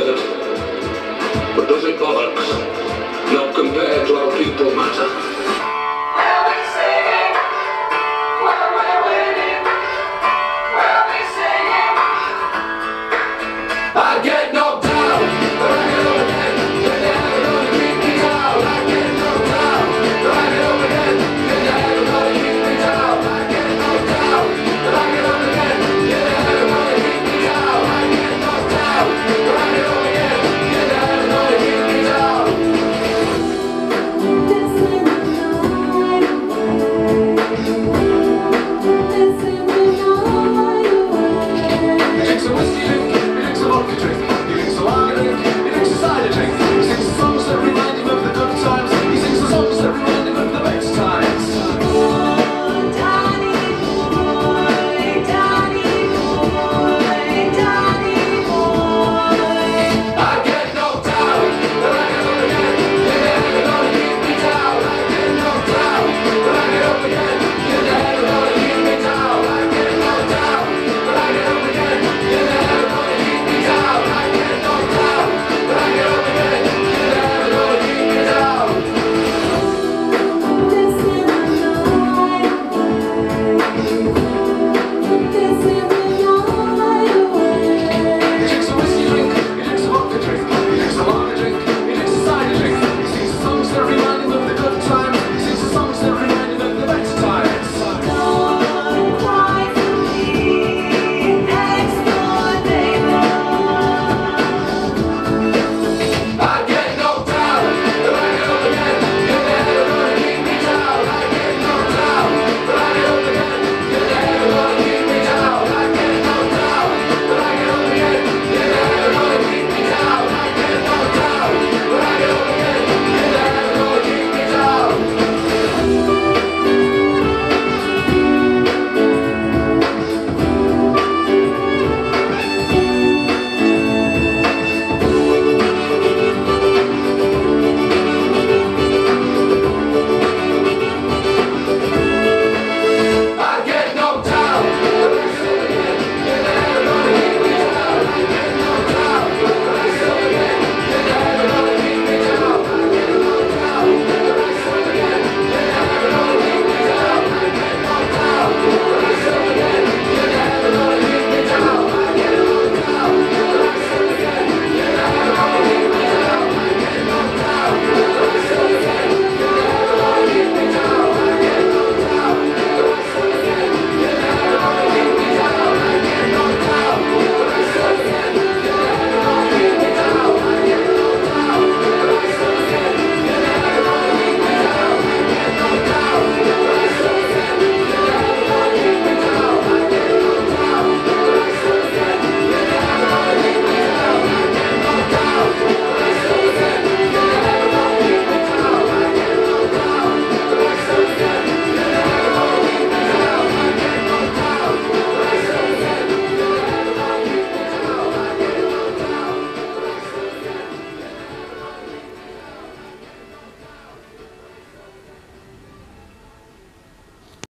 continent, but does it bollocks? Now compared to our people matter.